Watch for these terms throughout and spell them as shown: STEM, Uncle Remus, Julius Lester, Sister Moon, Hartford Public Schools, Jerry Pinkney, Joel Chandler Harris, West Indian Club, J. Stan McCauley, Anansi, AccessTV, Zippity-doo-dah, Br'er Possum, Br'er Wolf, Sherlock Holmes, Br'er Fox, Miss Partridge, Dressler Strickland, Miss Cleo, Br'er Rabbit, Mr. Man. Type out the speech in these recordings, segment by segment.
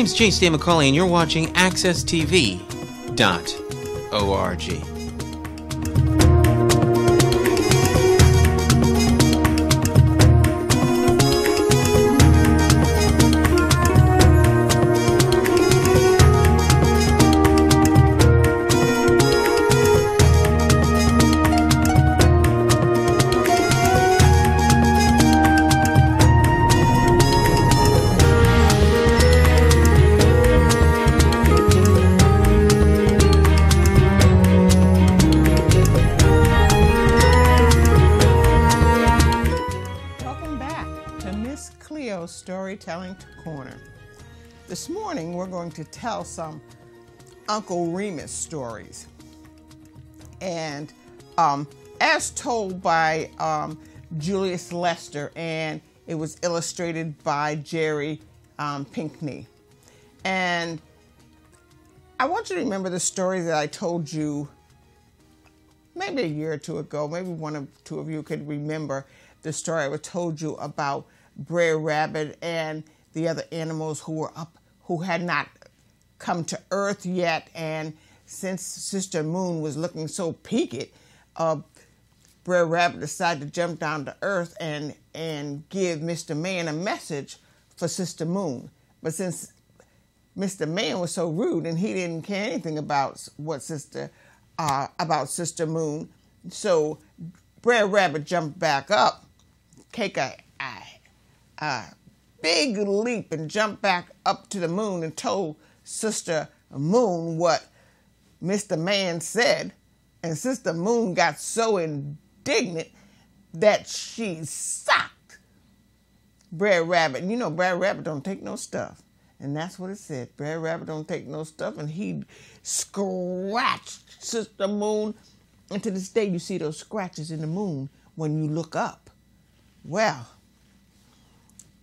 name's J. Stan McCauley, and you're watching AccessTV.org. Storytelling Corner. This morning we're going to tell some Uncle Remus stories, and as told by Julius Lester, and it was illustrated by Jerry Pinkney. And I want you to remember the story that I told you maybe a year or two ago. Maybe one or two of you could remember the story I told you about Br'er Rabbit and the other animals who were up, who had not come to Earth yet. And since Sister Moon was looking so peaked, Br'er Rabbit decided to jump down to Earth and give Mr. Man a message for Sister Moon. But since Mr. Man was so rude and he didn't care anything about what Sister Moon, so Br'er Rabbit jumped back up, take a big leap, and jumped back up to the moon and told Sister Moon what Mr. Man said. And Sister Moon got so indignant that she socked Br'er Rabbit. And you know, Br'er Rabbit don't take no stuff. And that's what it said. Br'er Rabbit don't take no stuff. And he scratched Sister Moon. And to this day, you see those scratches in the moon when you look up. Well,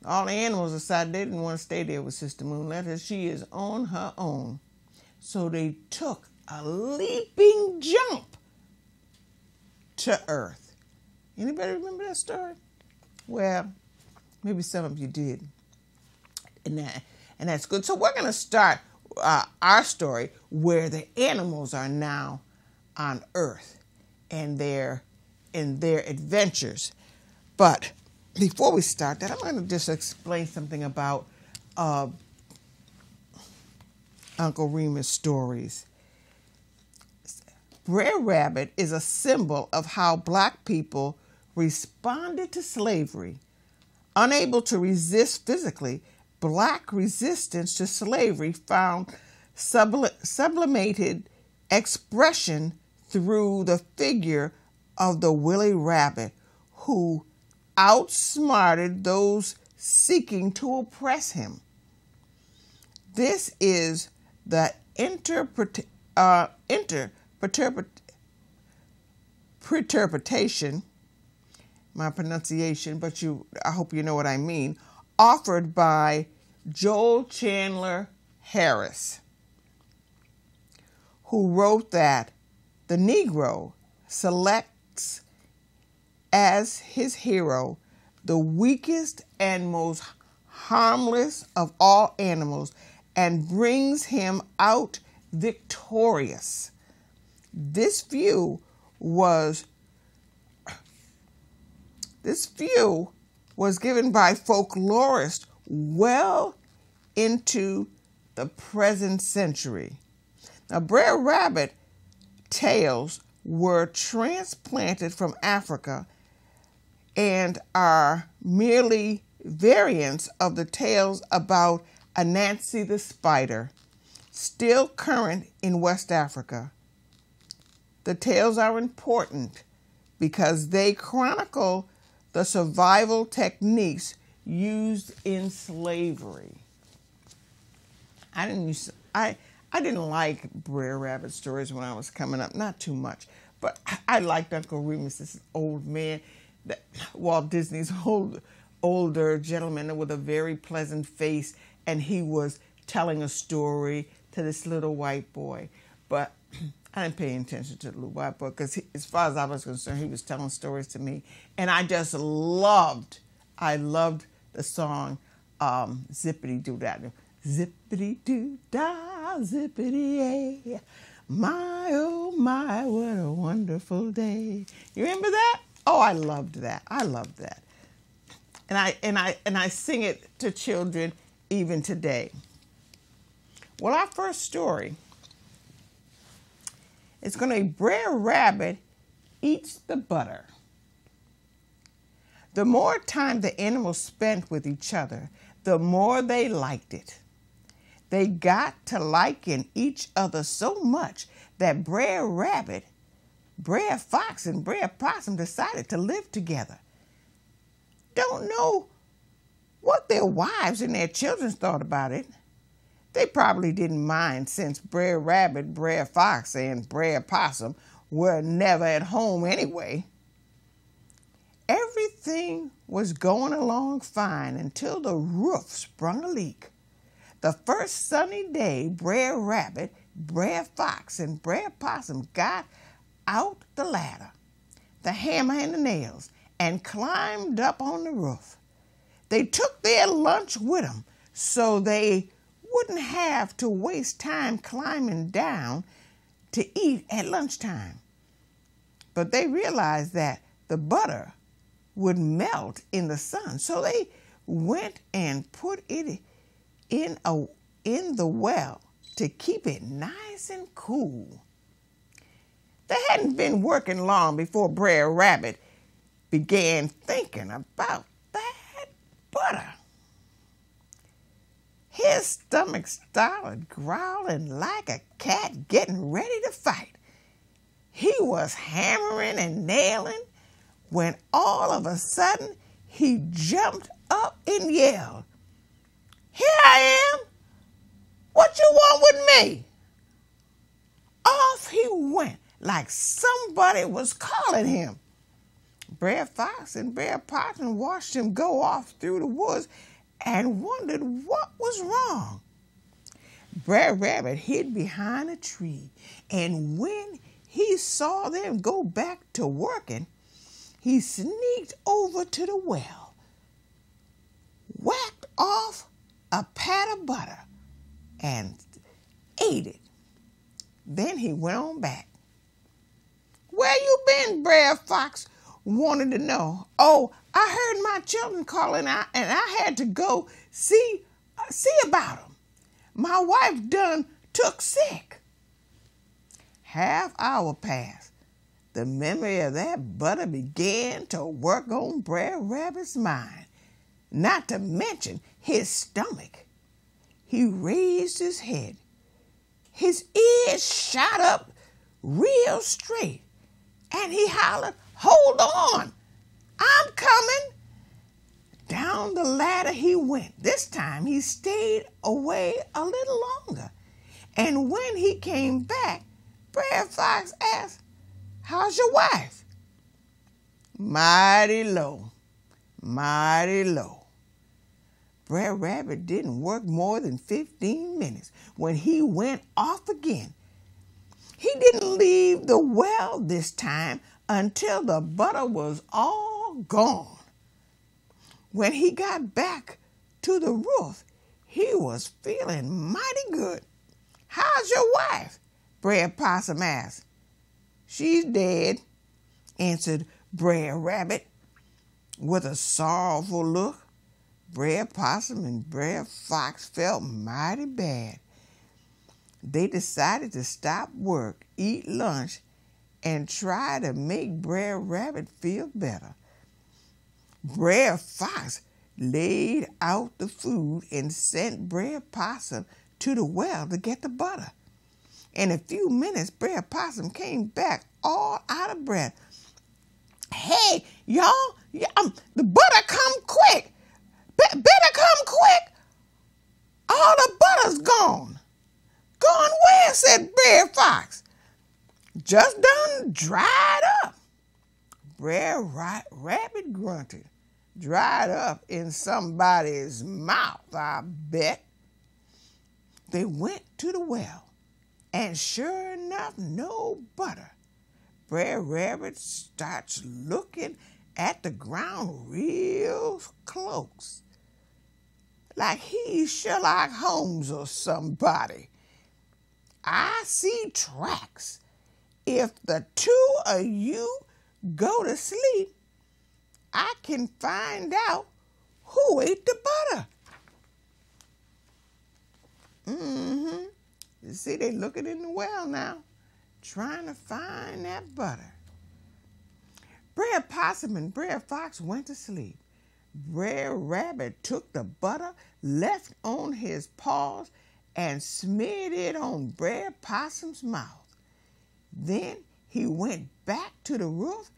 all the animals decided they didn't want to stay there with Sister Moon. Let her, she is on her own. So they took a leaping jump to Earth. Anybody remember that story? Well, maybe some of you did. And that's good. So we're going to start our story where the animals are now on Earth and they're in their adventures. But before we start that, I'm going to just explain something about Uncle Remus stories. Br'er Rabbit is a symbol of how black people responded to slavery. Unable to resist physically, black resistance to slavery found sublimated expression through the figure of the Willie Rabbit, who outsmarted those seeking to oppress him. This is the interpretation, my pronunciation, but I hope you know what I mean, offered by Joel Chandler Harris, who wrote that the Negro selects as his hero the weakest and most harmless of all animals and brings him out victorious. This view was given by folklorists well into the present century. Now, Br'er Rabbit tales were transplanted from Africa and are merely variants of the tales about Anansi the spider, still current in West Africa. The tales are important because they chronicle the survival techniques used in slavery. I didn't like Br'er Rabbit stories when I was coming up, not too much, but I liked Uncle Remus, this old man, Walt Disney's older gentleman with a very pleasant face, and he was telling a story to this little white boy. But I didn't pay attention to the little white boy because, as far as I was concerned, he was telling stories to me. And I just loved the song Zippity-doo-dah. Zippity-doo-dah, zippity-ay. My, oh my, what a wonderful day. You remember that? Oh, I loved that. I loved that. And I sing it to children even today. Well, our first story is going to be Br'er Rabbit Eats the Butter. The more time the animals spent with each other, the more they liked it. They got to liking each other so much that Br'er Rabbit, Br'er Fox, and Br'er Possum decided to live together. Don't know what their wives and their children thought about it. They probably didn't mind since Br'er Rabbit, Br'er Fox, and Br'er Possum were never at home anyway. Everything was going along fine until the roof sprung a leak. The first sunny day, Br'er Rabbit, Br'er Fox, and Br'er Possum got out the ladder, the hammer and the nails, and climbed up on the roof. They took their lunch with them so they wouldn't have to waste time climbing down to eat at lunchtime. But they realized that the butter would melt in the sun, so they went and put it in the well to keep it nice and cool. They hadn't been working long before Br'er Rabbit began thinking about that butter. His stomach started growling like a cat getting ready to fight. He was hammering and nailing when all of a sudden he jumped up and yelled, "Here I am! What you want with me?" Off he went like somebody was calling him. Br'er Fox and Br'er Possum watched him go off through the woods and wondered what was wrong. Br'er Rabbit hid behind a tree, and when he saw them go back to working, he sneaked over to the well, whacked off a pat of butter and ate it. Then he went on back. "Where you been, Br'er Fox?" wanted to know. "Oh, I heard my children calling out and I had to go see about them. My wife done took sick." Half hour passed. The memory of that butter began to work on Br'er Rabbit's mind, not to mention his stomach. He raised his head. His ears shot up real straight, and he hollered, "Hold on! I'm coming!" Down the ladder he went. This time he stayed away a little longer. And when he came back, Br'er Fox asked, "How's your wife?" "Mighty low, mighty low." Br'er Rabbit didn't work more than 15 minutes when he went off again. He didn't leave the well this time until the butter was all gone. When he got back to the roof, he was feeling mighty good. "How's your wife?" Br'er Possum asked. "She's dead," answered Br'er Rabbit. With a sorrowful look, Br'er Possum and Br'er Fox felt mighty bad. They decided to stop work, eat lunch, and try to make Br'er Rabbit feel better. Br'er Fox laid out the food and sent Br'er Possum to the well to get the butter. In a few minutes, Br'er Possum came back all out of breath. "Hey, y'all, the butter come quick. Better come quick. All the butter's gone." "Gone where?" said Br'er Fox. "Just done dried up." Br'er Rabbit grunted. "Dried up in somebody's mouth, I bet." They went to the well, and sure enough, no butter. Br'er Rabbit starts looking at the ground real close. like he's Sherlock Holmes or somebody. I see tracks. If the two of you go to sleep, I can find out who ate the butter. Mm-hmm. You see, they looking in the well now, trying to find that butter. Br'er Possum and Br'er Fox went to sleep. Br'er Rabbit took the butter left on his paws and smeared it on Br'er Possum's mouth. Then he went back to the roof,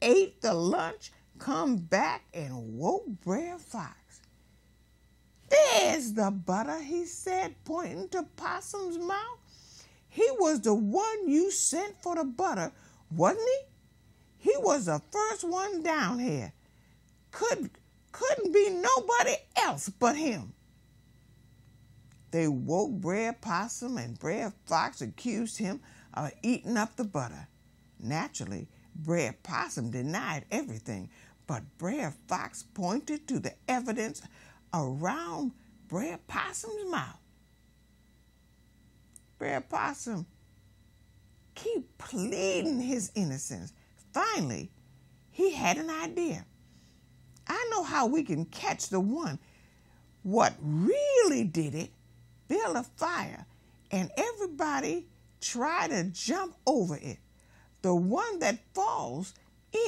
ate the lunch, come back and woke Br'er Fox. "There's the butter," he said, pointing to Possum's mouth. "He was the one you sent for the butter, wasn't he? He was the first one down here. Couldn't be nobody else but him." They woke Br'er Possum, and Br'er Fox accused him of eating up the butter. Naturally, Br'er Possum denied everything, but Br'er Fox pointed to the evidence around Br'er Possum's mouth. Br'er Possum kept pleading his innocence. Finally, he had an idea. "I know how we can catch the one. What really did it, build a fire, and everybody try to jump over it. The one that falls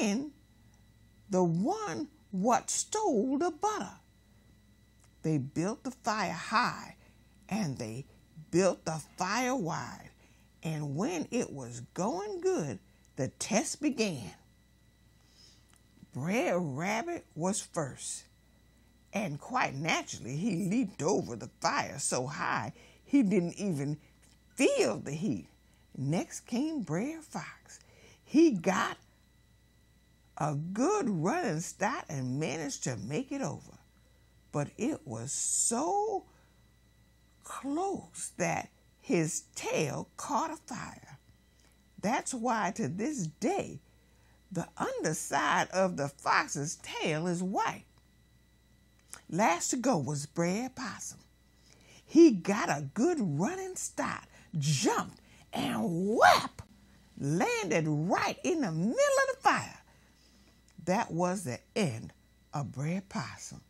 in, the one what stole the butter." They built the fire high, and they built the fire wide. And when it was going good, the test began. Br'er Rabbit was first, and quite naturally he leaped over the fire so high he didn't even feel the heat. Next came Br'er Fox. He got a good running start and managed to make it over. But it was so close that his tail caught afire. That's why to this day, the underside of the fox's tail is white. Last to go was Br'er Possum. He got a good running start, jumped, and whap, landed right in the middle of the fire. That was the end of Br'er Possum.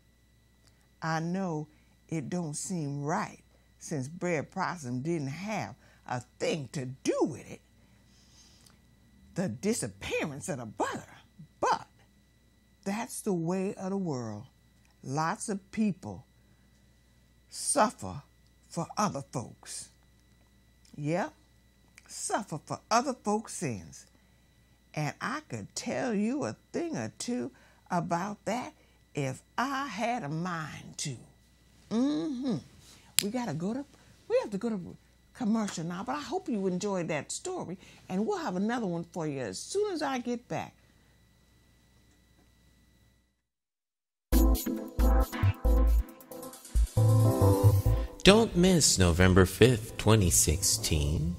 I know it don't seem right since Br'er Possum didn't have a thing to do with it, the disappearance of the butter, but that's the way of the world. Lots of people suffer for other folks. Yep, suffer for other folks' sins. And I could tell you a thing or two about that if I had a mind to. Mm-hmm. We have to go to commercial now, but I hope you enjoyed that story, and we'll have another one for you as soon as I get back. Don't miss November 5th, 2016.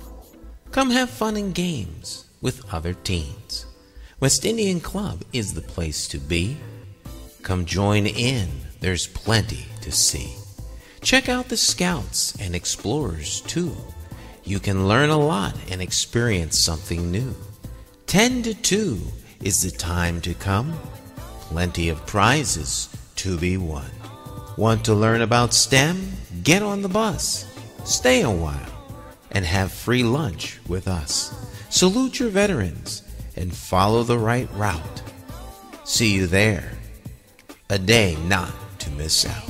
Come have fun and games with other teens. West Indian Club is the place to be. Come join in. There's plenty to see. Check out the Scouts and Explorers, too. You can learn a lot and experience something new. 10 to 2 is the time to come. Plenty of prizes to be won. Want to learn about STEM? Get on the bus. Stay a while and have free lunch with us. Salute your veterans and follow the right route. See you there. A day not to miss out.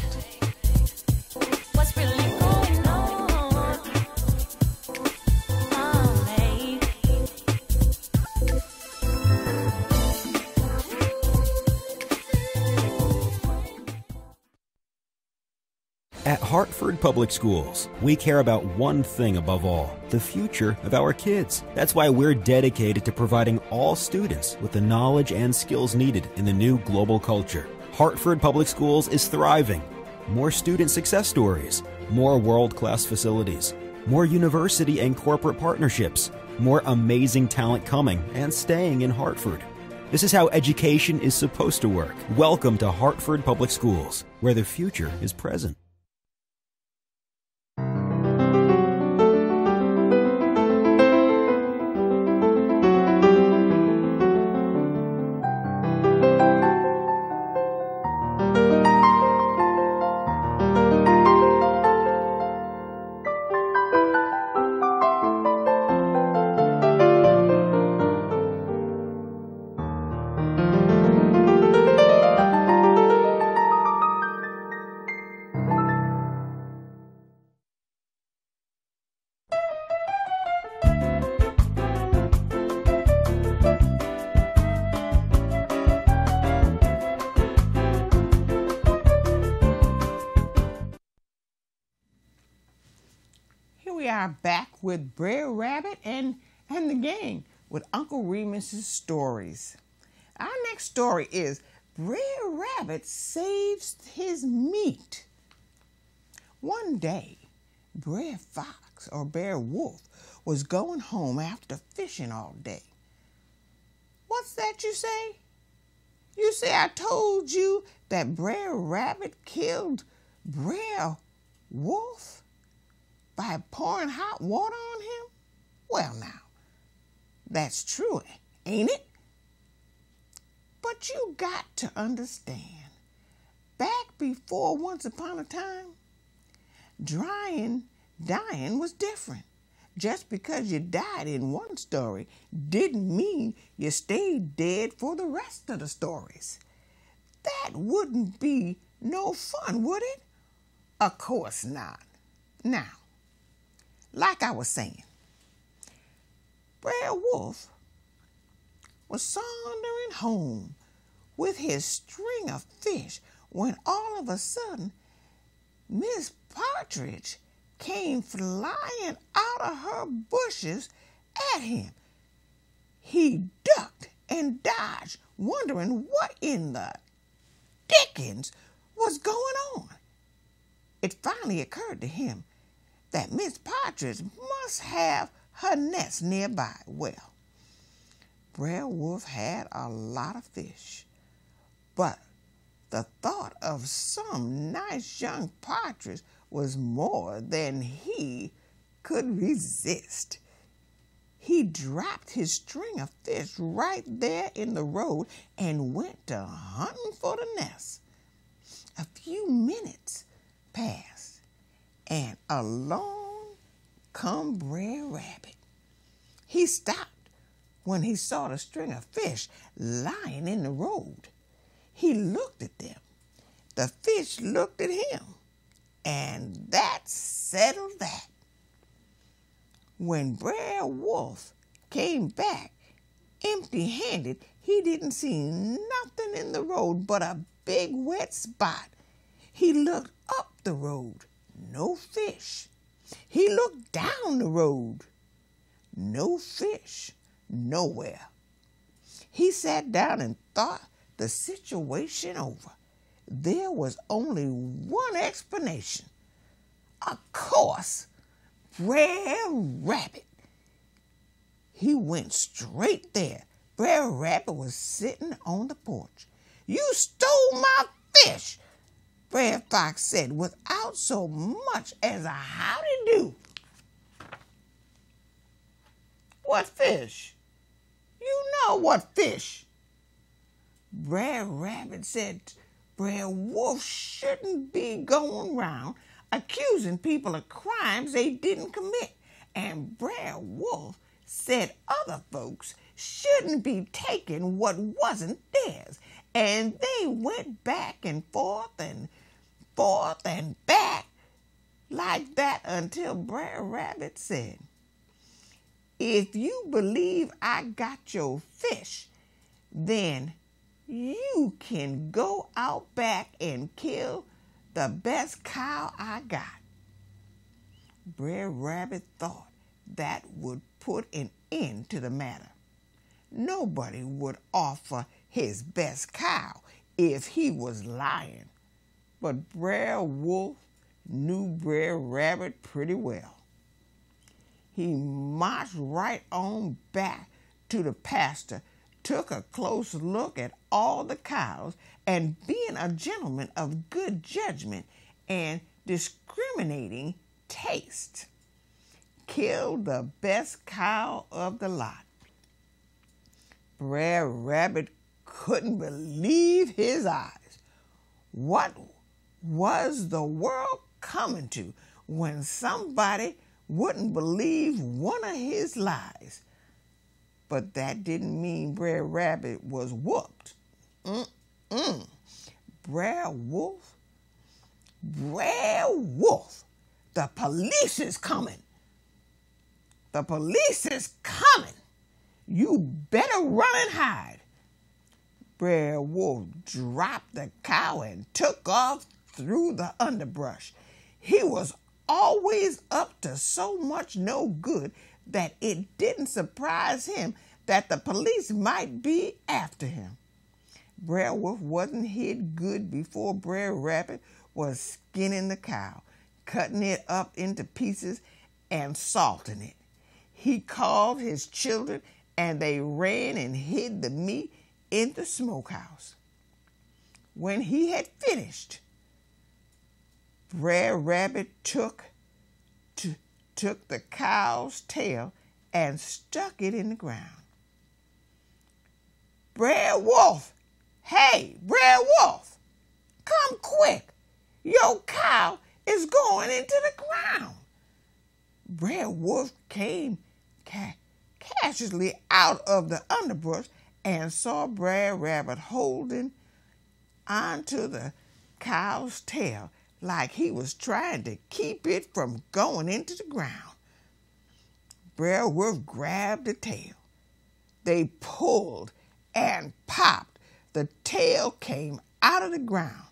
At Hartford Public Schools, we care about one thing above all, the future of our kids. That's why we're dedicated to providing all students with the knowledge and skills needed in the new global culture. Hartford Public Schools is thriving. More student success stories, more world-class facilities, more university and corporate partnerships, more amazing talent coming and staying in Hartford. This is how education is supposed to work. Welcome to Hartford Public Schools, where the future is present. are back with Br'er Rabbit and the gang with Uncle Remus's stories. Our next story is Br'er Rabbit Saves His Meat. One day, Br'er Fox, or Br'er Wolf, was going home after fishing all day. What's that you say? You say I told you that Br'er Rabbit killed Br'er Wolf by pouring hot water on him? Well now, that's true, ain't it? But you got to understand, back before once upon a time, dying was different. Just because you died in one story didn't mean you stayed dead for the rest of the stories. That wouldn't be no fun, would it? Of course not. Now, like I was saying, Br'er Wolf was sauntering home with his string of fish when all of a sudden Miss Partridge came flying out of her bushes at him. He ducked and dodged, wondering what in the dickens was going on. It finally occurred to him that Miss Partridge must have her nest nearby. Well, Br'er Wolf had a lot of fish, but the thought of some nice young partridge was more than he could resist. He dropped his string of fish right there in the road and went to hunting for the nest. A few minutes passed, and along come Br'er Rabbit. He stopped when he saw the string of fish lying in the road. He looked at them. The fish looked at him. And that settled that. When Br'er Wolf came back empty-handed, he didn't see nothing in the road but a big wet spot. He looked up the road. No fish. He looked down the road. No fish. Nowhere. He sat down and thought the situation over. There was only one explanation. Of course, Br'er Rabbit. He went straight there. Br'er Rabbit was sitting on the porch. You stole my fish, Br'er Fox said, without so much as a howdy-do. What fish? You know what fish. Br'er Rabbit said Br'er Wolf shouldn't be going round accusing people of crimes they didn't commit. And Br'er Wolf said other folks shouldn't be taking what wasn't theirs. And they went back and forth and forth and back like that until Br'er Rabbit said, if you believe I got your fish, then you can go out back and kill the best cow I got. Br'er Rabbit thought that would put an end to the matter. Nobody would offer his best cow if he was lying. But Br'er Wolf knew Br'er Rabbit pretty well. He marched right on back to the pasture, took a close look at all the cows, and being a gentleman of good judgment and discriminating taste, killed the best cow of the lot. Br'er Rabbit couldn't believe his eyes. What was the world coming to when somebody wouldn't believe one of his lies? But that didn't mean Br'er Rabbit was whooped. Br'er Wolf, the police is coming. The police is coming. You better run and hide. Br'er Wolf dropped the cow and took off through the underbrush. He was always up to so much no good that it didn't surprise him that the police might be after him. Br'er Wolf wasn't hid good before Br'er Rabbit was skinning the cow, cutting it up into pieces and salting it. He called his children and they ran and hid the meat in the smokehouse. When he had finished, Br'er Rabbit took the cow's tail and stuck it in the ground. Br'er Wolf, hey, Br'er Wolf, come quick. Your cow is going into the ground. Br'er Wolf came cautiously out of the underbrush and saw Br'er Rabbit holding onto the cow's tail like he was trying to keep it from going into the ground. Br'er Wolf grabbed the tail. They pulled and popped. The tail came out of the ground.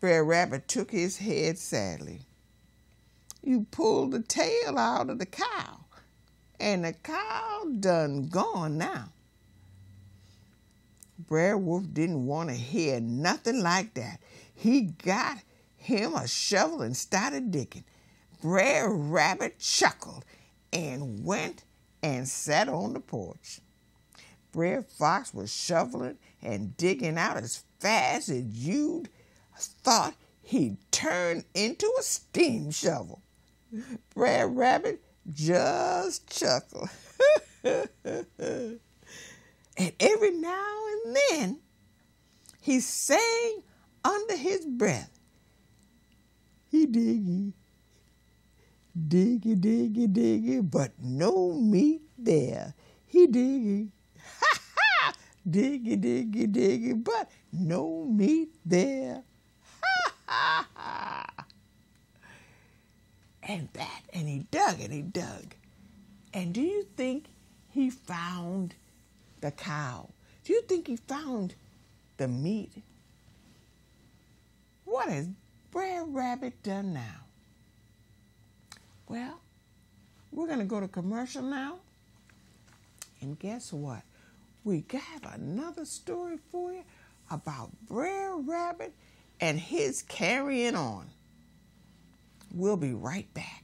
Br'er Rabbit took his head sadly. You pulled the tail out of the cow, and the cow done gone now. Br'er Wolf didn't want to hear nothing like that. He got him a shovel and started digging. Br'er Rabbit chuckled and went and sat on the porch. Br'er Fox was shoveling and digging out as fast as you'd thought he'd turn into a steam shovel. Br'er Rabbit just chuckled. And every now and then, he sang under his breath. He diggy, diggy, diggy, diggy, but no meat there. He diggy, ha ha, diggy, diggy, diggy, but no meat there. Ha ha ha. And he dug and he dug. And do you think he found the cow? Do you think he found the meat? What has Br'er Rabbit done now? Well, we're going to go to commercial now. And guess what? We got another story for you about Br'er Rabbit and his carrying on. We'll be right back.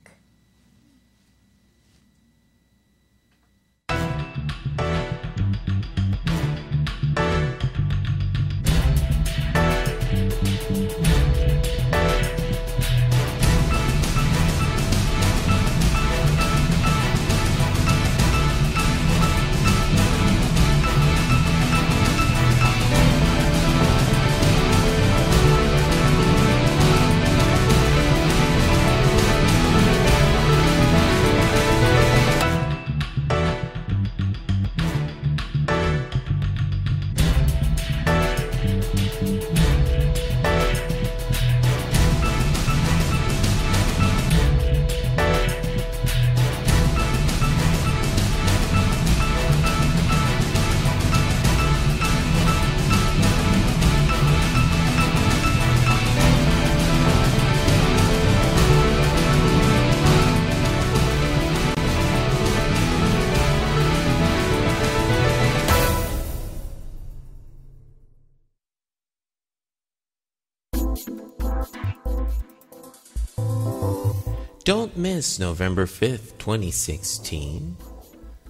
Don't miss November 5th, 2016.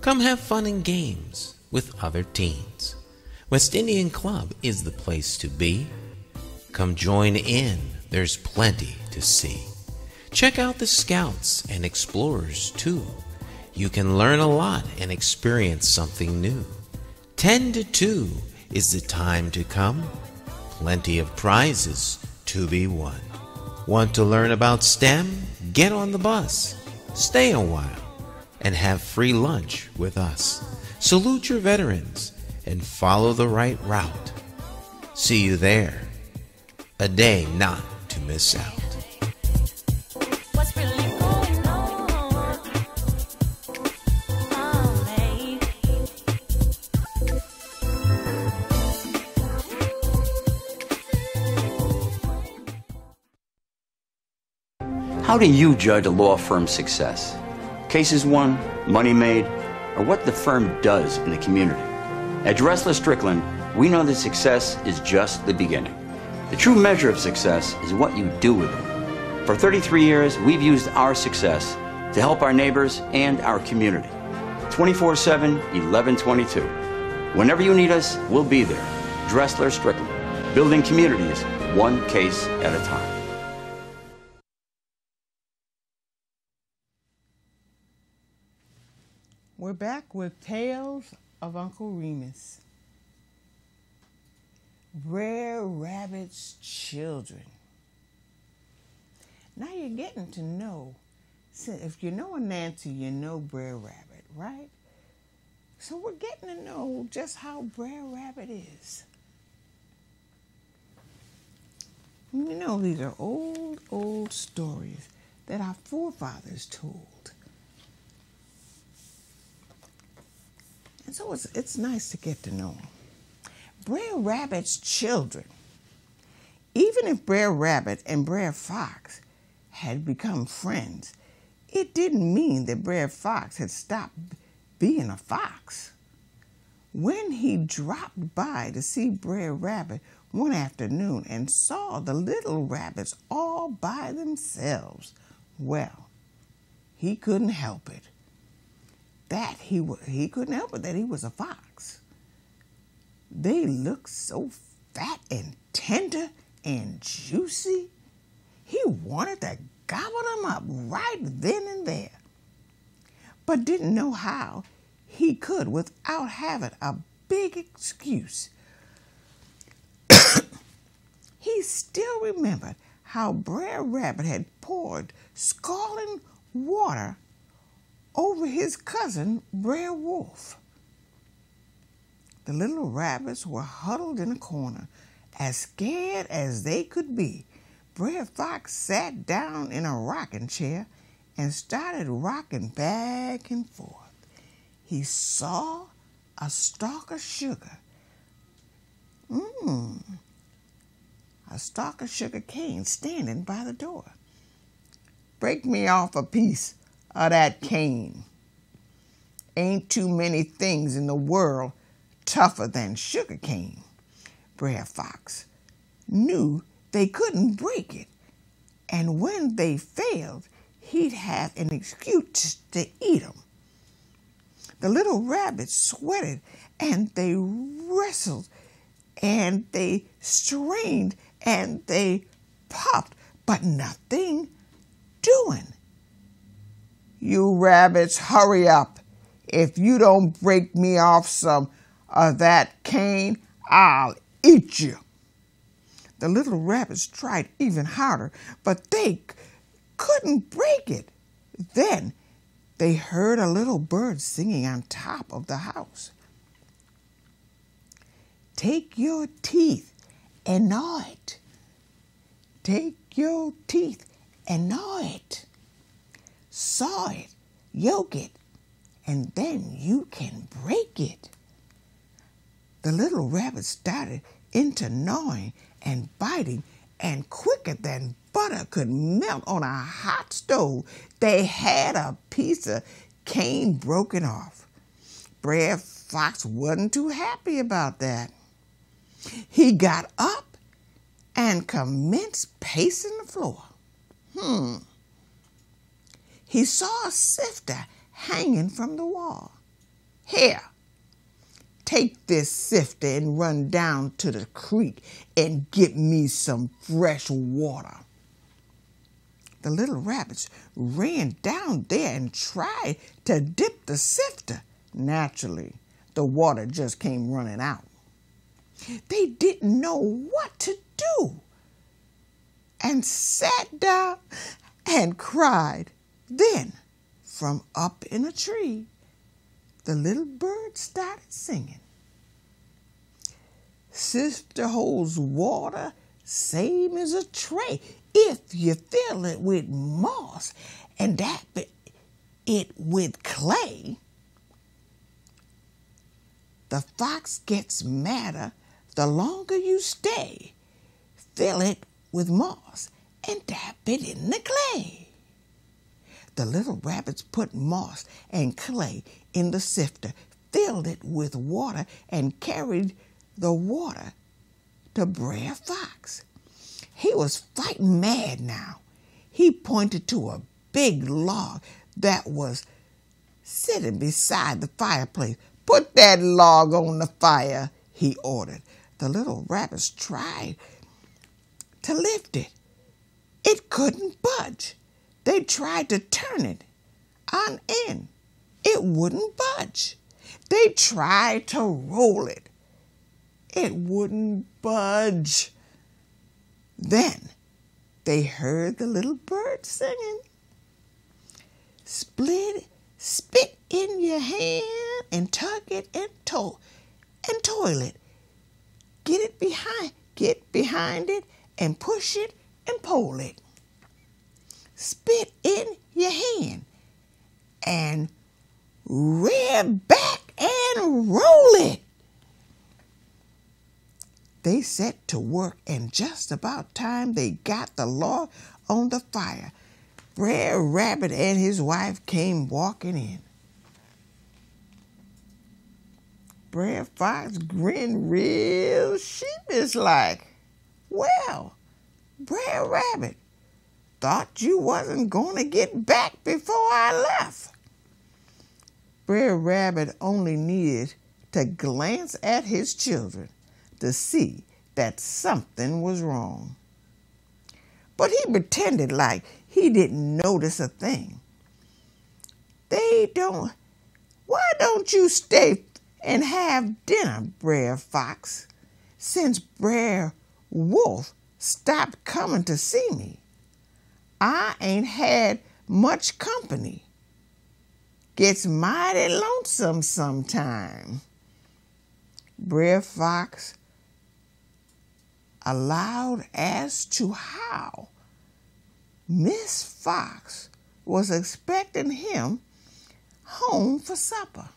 Come have fun and games with other teens. West Indian Club is the place to be. Come join in. There's plenty to see. Check out the Scouts and Explorers, too. You can learn a lot and experience something new. 10 to 2 is the time to come. Plenty of prizes to be won. Want to learn about STEM? Get on the bus, stay a while, and have free lunch with us. Salute your veterans and follow the right route. See you there. A day not to miss out. How do you judge a law firm's success? Cases won, money made, or what the firm does in the community? At Dressler Strickland, we know that success is just the beginning. The true measure of success is what you do with it. For 33 years, we've used our success to help our neighbors and our community. 24/7, 11/22. Whenever you need us, we'll be there. Dressler Strickland, building communities one case at a time. We're back with Tales of Uncle Remus. Br'er Rabbit's Children. Now you're getting to know, if you know Anansi, you know Br'er Rabbit, right? So we're getting to know just how Br'er Rabbit is. You know, these are old, old stories that our forefathers told. And so it's nice to get to know them. Br'er Rabbit's Children. Even if Br'er Rabbit and Br'er Fox had become friends, it didn't mean that Br'er Fox had stopped being a fox. When he dropped by to see Br'er Rabbit one afternoon and saw the little rabbits all by themselves, well, he couldn't help it. He couldn't help it that he was a fox. They looked so fat and tender and juicy. He wanted to gobble them up right then and there, but didn't know how he could without having a big excuse. He still remembered how Br'er Rabbit had poured scalding water over his cousin, Br'er Wolf. The little rabbits were huddled in a corner, as scared as they could be. Br'er Fox sat down in a rocking chair and started rocking back and forth. He saw a stalk of sugar. A stalk of sugar cane standing by the door. "Break me off a piece of that cane. Ain't too many things in the world tougher than sugar cane." Br'er Fox knew they couldn't break it, and when they failed, he'd have an excuse to eat them. The little rabbits sweated, and they wrestled, and they strained, and they popped, but nothing doing. "You rabbits, hurry up. If you don't break me off some of that cane, I'll eat you." The little rabbits tried even harder, but they couldn't break it. Then they heard a little bird singing on top of the house. "Take your teeth and gnaw it. Take your teeth and gnaw it. Saw it, yoke it, and then you can break it." The little rabbit started into gnawing and biting, and quicker than butter could melt on a hot stove, they had a piece of cane broken off. Br'er Fox wasn't too happy about that. He got up and commenced pacing the floor. He saw a sifter hanging from the wall. "Here, take this sifter and run down to the creek and get me some fresh water." The little rabbits ran down there and tried to dip the sifter. Naturally, the water just came running out. They didn't know what to do and sat down and cried. Then, from up in a tree, the little bird started singing. "Sister holds water, same as a tray. If you fill it with moss and dab it with clay, the fox gets madder the longer you stay. Fill it with moss and dab it in the clay." The little rabbits put moss and clay in the sifter, filled it with water, and carried the water to Br'er Fox. He was fighting mad now. He pointed to a big log that was sitting beside the fireplace. "Put that log on the fire," he ordered. The little rabbits tried to lift it. It couldn't budge. They tried to turn it on end. It wouldn't budge. They tried to roll it. It wouldn't budge. Then they heard the little bird singing. Spit in your hand and tug it and toil it. Get behind it and push it and pull it. Spit in your hand and rear back and roll it. They set to work, and just about time they got the log on the fire. Br'er Rabbit and his wife came walking in. Br'er Fox grinned real sheepish-like. "Well, Br'er Rabbit, thought you wasn't going to get back before I left." Br'er Rabbit only needed to glance at his children to see that something was wrong. But he pretended like he didn't notice a thing. "Why don't you stay and have dinner, Br'er Fox, since Br'er Wolf stopped coming to see me? I ain't had much company. Gets mighty lonesome sometime." Br'er Fox, allowed as to how Miss Fox was expecting him home for supper.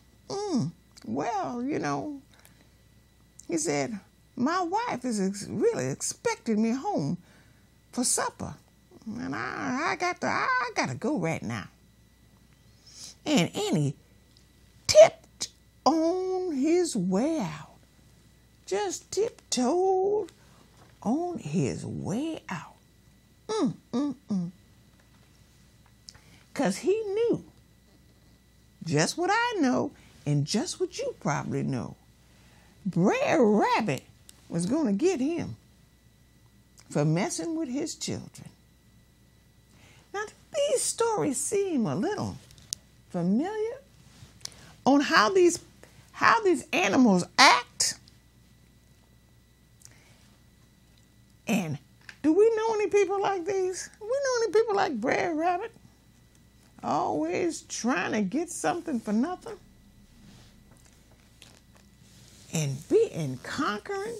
"Well, you know," he said, "my wife is really expecting me home for supper. And I gotta go right now." And he tipped on his way out. Just tiptoed on his way out. 'Cause he knew just what I know and just what you probably know. Br'er Rabbit was gonna get him for messing with his children. Now, these stories seem a little familiar on how these animals act. And do we know any people like these? Do we know any people like Br'er Rabbit? Always trying to get something for nothing? And being conquering?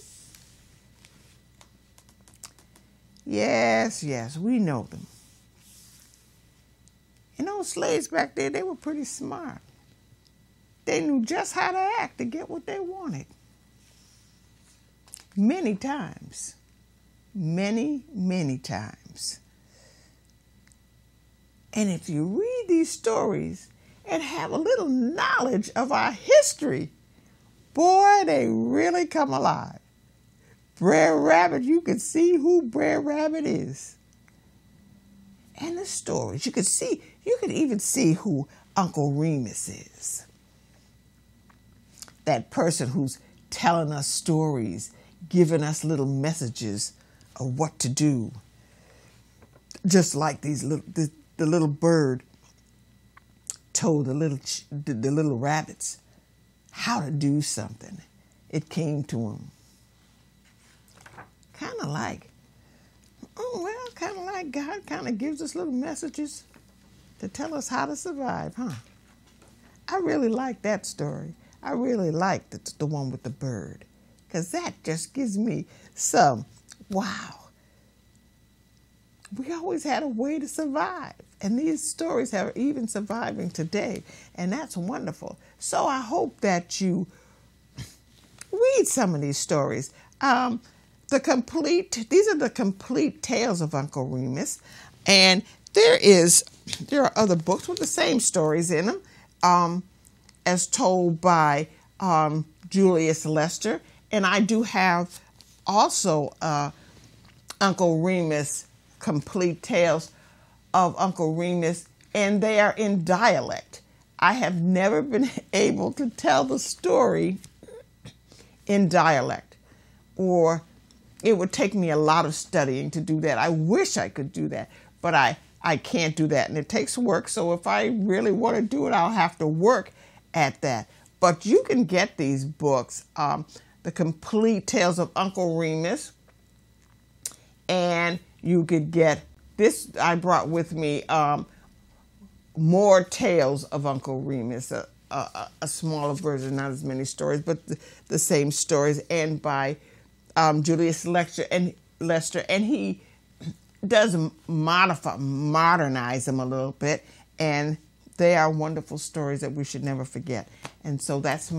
Yes, we know them. And those slaves back there, they were pretty smart. They knew just how to act to get what they wanted. Many times. Many times. And if you read these stories and have a little knowledge of our history, boy, they really come alive. Br'er Rabbit, you can see who Br'er Rabbit is. And the stories, you could even see who Uncle Remus is. That person who's telling us stories, giving us little messages of what to do. Just like the little bird told the little rabbits how to do something. It came to them. Kind of like God kind of gives us little messages to tell us how to survive, huh? I really like that story. I really like the one with the bird, because that just gives me some, wow. We always had a way to survive, and these stories are even surviving today, and that's wonderful. So I hope that you read some of these stories. These are the complete tales of Uncle Remus, and There are other books with the same stories in them, as told by Julius Lester. And I do have also Uncle Remus, Complete Tales of Uncle Remus, and they are in dialect. I have never been able to tell the story in dialect, or it would take me a lot of studying to do that. I wish I could do that, but I can't do that, and it takes work. So if I really want to do it, I'll have to work at that. But you can get these books, The Complete Tales of Uncle Remus, and you could get this. I brought with me More Tales of Uncle Remus, a smaller version, not as many stories, but the same stories, and by Julius Lester, and he does modernize them a little bit, and they are wonderful stories that we should never forget. And so that's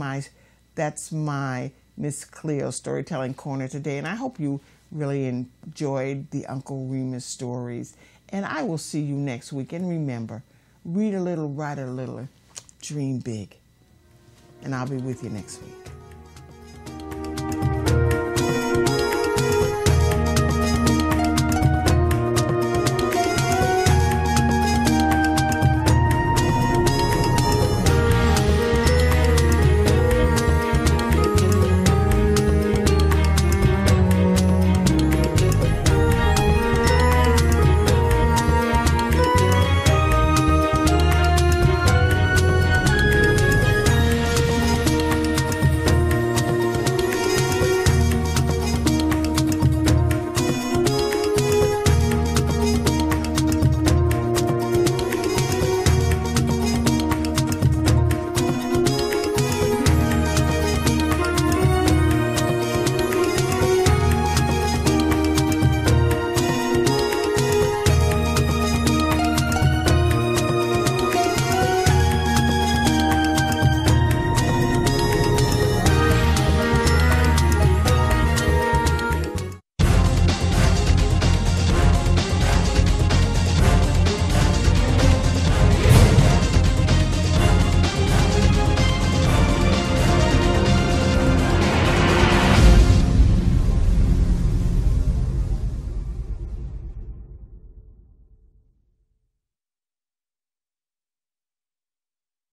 my Miss Cleo Storytelling Corner today, and I hope you really enjoyed the Uncle Remus stories. And I will see you next week. And remember, read a little, write a little, dream big. And I'll be with you next week.